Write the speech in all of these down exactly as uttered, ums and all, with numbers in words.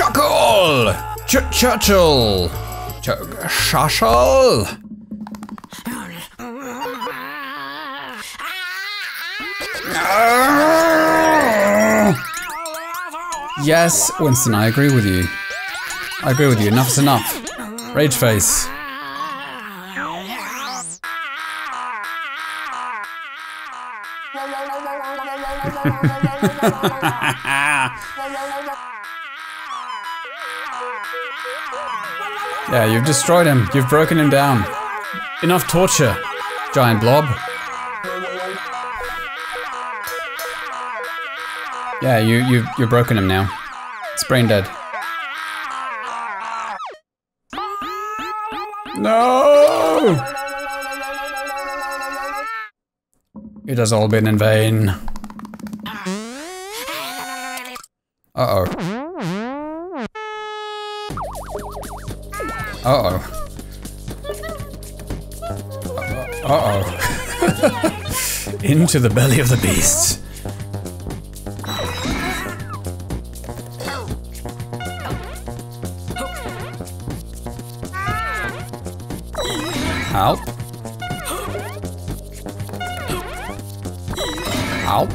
Chuchel! Chuchel! Chuchel! Yes, Winston, I agree with you. I agree with you. Enough's enough. Rage face. Yeah, you've destroyed him. You've broken him down. Enough torture, giant blob. Yeah, you, you, you've broken him now. It's brain dead. No! It has all been in vain. Uh-oh. Uh-oh. Uh-oh. Into the belly of the beast. Help. Help.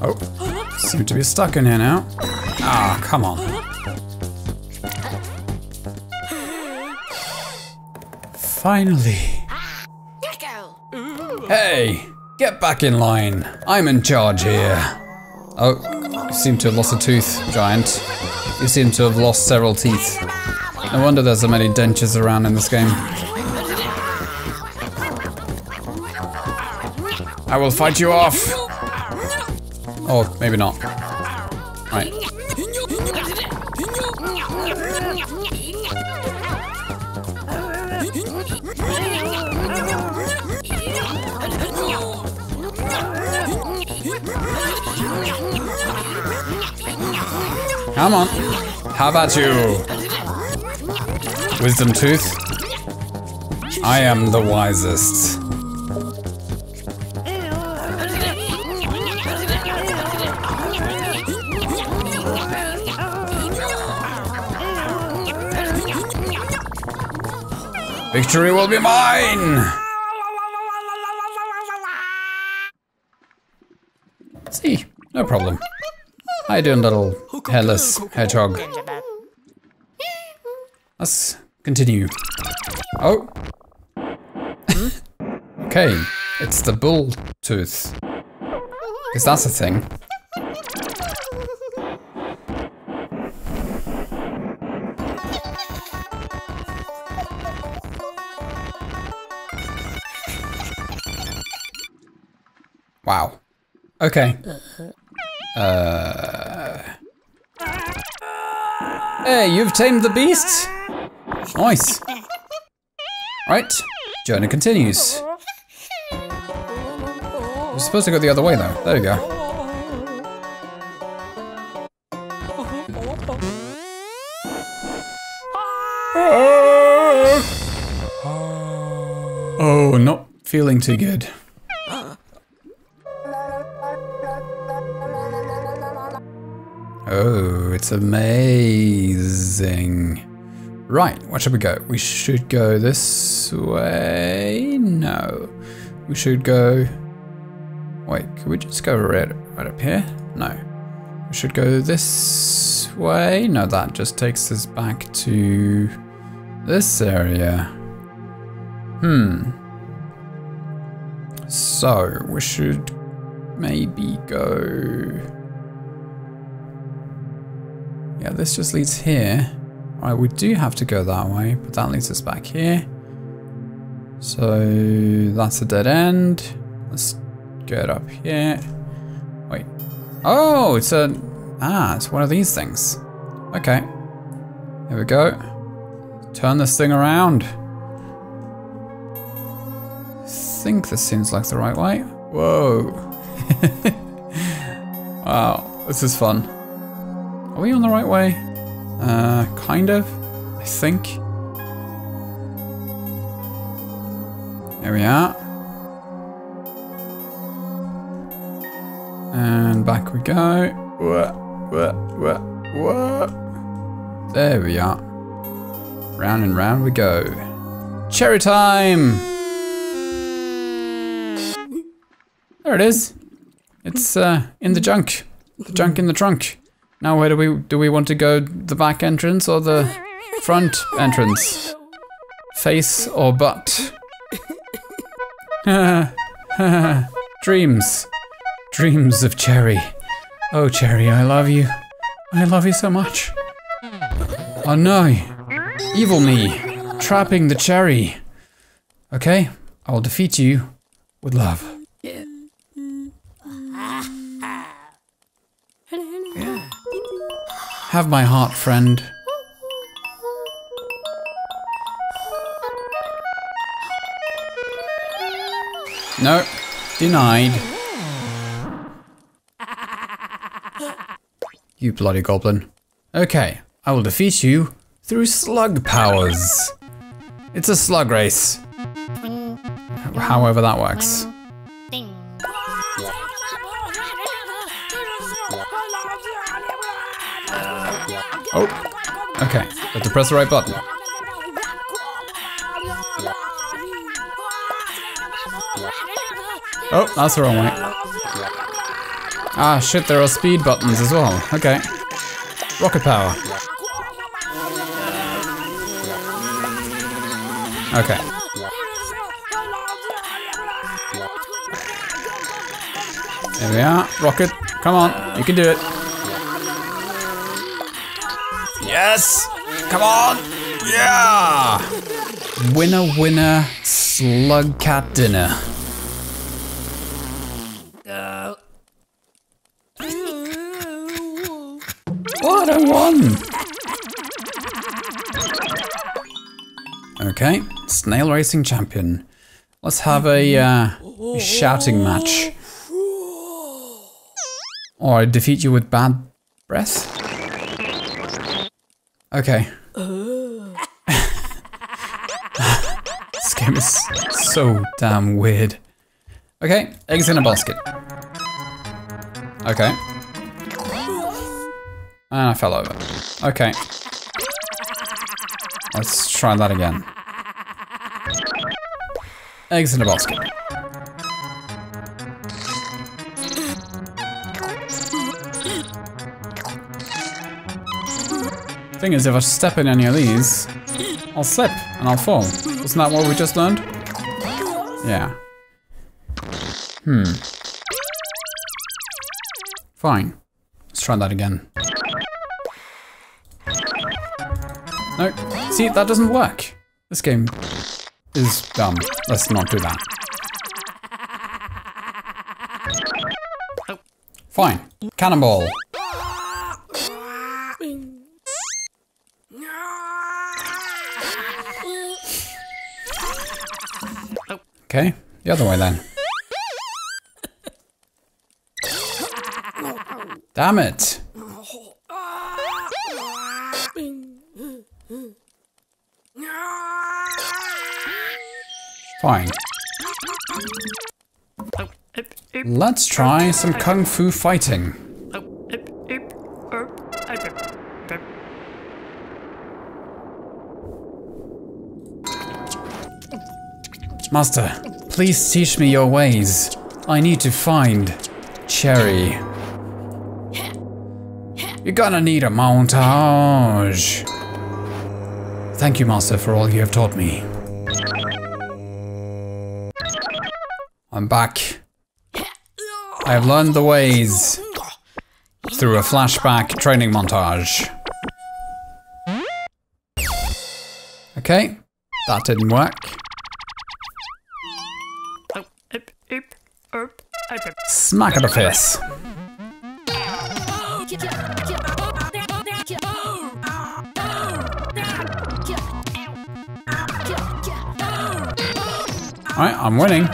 Oh, seem to be stuck in here now. Ah, come on. Finally. Hey. Get back in line. I'm in charge here. Oh, you seem to have lost a tooth, giant. You seem to have lost several teeth. No wonder there's so many dentures around in this game. I will fight you off. Oh, maybe not. Right. Come on. How about you? Wisdom tooth? I am the wisest. Victory will be mine! See, no problem. How you doing, little hairless hedgehog? Let's continue. Oh. Okay, it's the bull tooth. Because that's a thing. Wow. Okay. Uh... Hey, you've tamed the beast! Nice! Right, journey continues. We're supposed to go the other way though, there we go. Oh, not feeling too good. Oh, it's amazing. Right, where should we go? We should go this way? No. We should go... Wait, could we just go right, right up here? No. We should go this way? No, that just takes us back to this area. Hmm. So, we should maybe go... Yeah, this just leads here. All right, we do have to go that way, but that leads us back here. So that's a dead end. Let's get up here. Wait. Oh, it's a, ah, it's one of these things. Okay. Here we go. Turn this thing around. I think this seems like the right way. Whoa. Wow, this is fun. Are we on the right way? Uh, kind of, I think. There we are. And back we go. Whoa, whoa, whoa, whoa. There we are. Round and round we go. Cherry time! There it is. It's uh, in the junk. The junk in the trunk. Now where do we, do we want to go? The back entrance or the front entrance? Face or butt? Dreams. Dreams of Cherry. Oh Cherry, I love you. I love you so much. Oh no. Evil me. Trapping the Cherry. Okay, I will defeat you with love. Have my heart, friend. No, denied. You bloody goblin. Okay, I will defeat you through slug powers. It's a slug race. However that works. Oh, okay. I have to press the right button. Oh, that's the wrong way. Ah, shit, there are speed buttons as well. Okay. Rocket power. Okay. There we are. Rocket, come on. You can do it. Yes! Come on! Yeah! Winner, winner, slug cat dinner. Uh. What a one! Okay, snail racing champion. Let's have a, uh, a shouting match. Or I defeat you with bad breath? Okay. This game is so damn weird. Okay, eggs in a basket. Okay. And I fell over. Okay. Let's try that again. Eggs in a basket. Thing is, if I step in any of these, I'll slip and I'll fall. Wasn't that what we just learned? Yeah. Hmm. Fine. Let's try that again. No. See, that doesn't work. This game is dumb. Let's not do that. Fine. Cannonball. Okay, the other way then. Damn it! Fine. Let's try some kung fu fighting. Master, please teach me your ways. I need to find Cherry. You're gonna need a montage. Thank you, Master, for all you have taught me. I'm back. I have learned the ways through a flashback training montage. Okay, that didn't work. Smack of the face. Alright, I'm winning.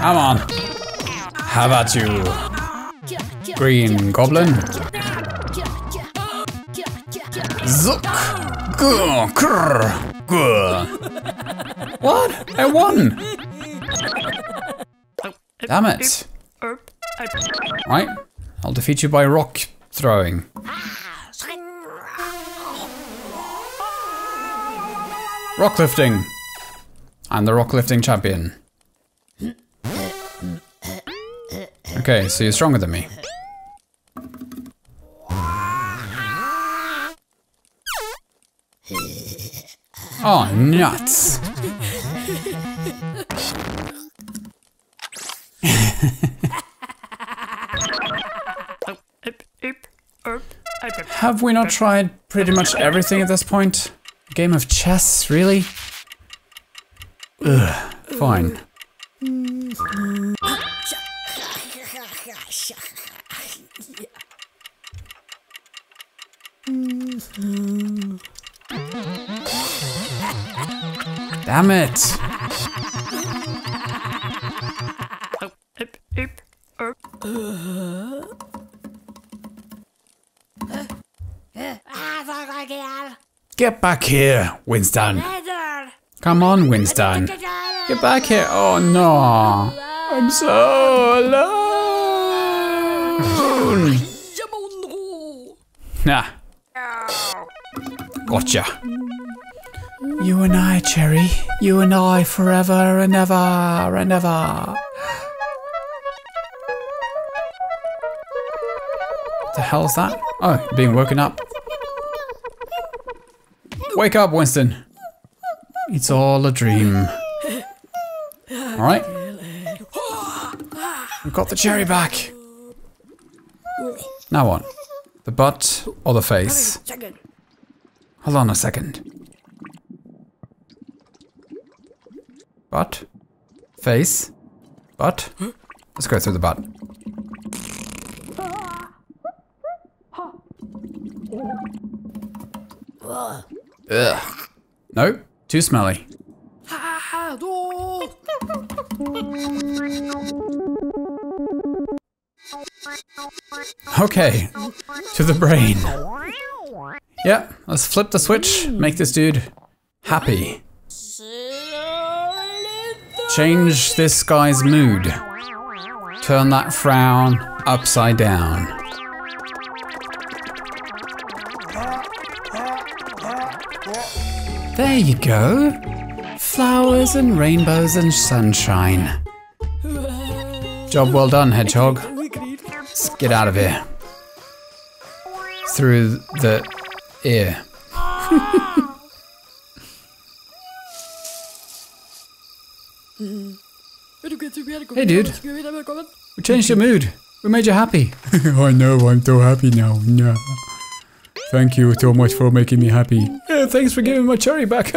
Come on. Have at you. Green Goblin. Zuck. Grr. Grr. Grr. What? I won. Damn it. Right. I'll defeat you by rock throwing. Rocklifting. I'm the rocklifting champion. Okay, so you're stronger than me. Oh, nuts. Have we not tried pretty much everything at this point? A game of chess, really? Ugh, fine. Damn it! Get back here, Winston. Come on, Winston. Get back here. Oh no. I'm so alone. Nah. Gotcha. You and I, Cherry. You and I forever and ever and ever. What the hell is that? Oh, being woken up. Wake up, Winston. It's all a dream. Alright. We've got the cherry back. Now what? The butt or the face? Hold on a second. Butt. Face. Butt. Let's go through the butt. Ugh. Nope. Too smelly. Okay, to the brain. Yeah, let's flip the switch, make this dude happy. Change this guy's mood. Turn that frown upside down. There you go. Flowers and rainbows and sunshine. Job well done, Hedgehog. Let's get out of here. Through the ear. Hey dude, we changed your mood. We made you happy. I know, I'm so happy now. Yeah. Thank you so much for making me happy. Yeah, thanks for giving my cherry back.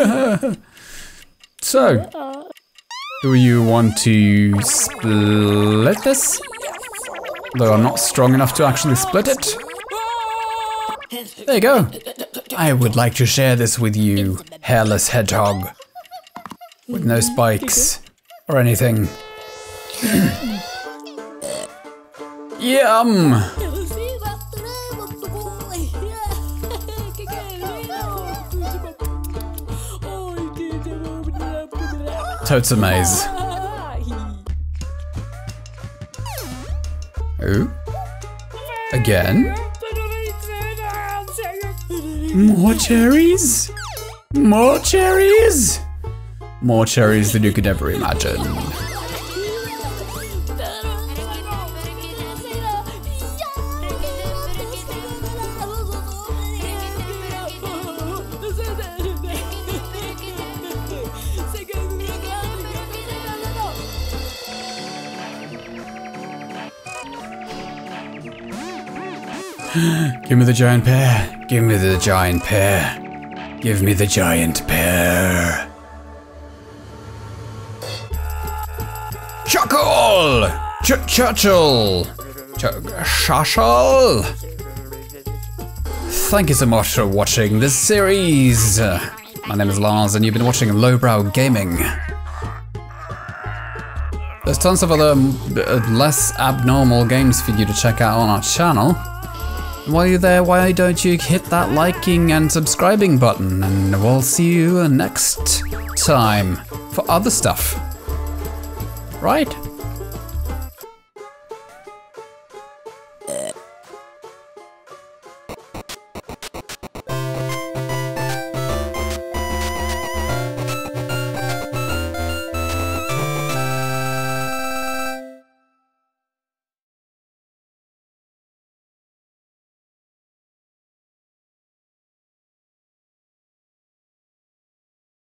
So, do you want to split this? Though I'm not strong enough to actually split it. There you go. I would like to share this with you, hairless hedgehog. With no spikes or anything. Yum! Totes a maze. Oh? Again? More cherries? More cherries? More cherries than you could ever imagine. Give me the giant pear. Give me the giant pear. Give me the giant pear. Chuchel! Chuchel! Chuchel! Thank you so much for watching this series. My name is Lars and you've been watching Lowbrow Gaming. There's tons of other less abnormal games for you to check out on our channel. While you're there, why don't you hit that liking and subscribing button, and we'll see you next time for other stuff. Right?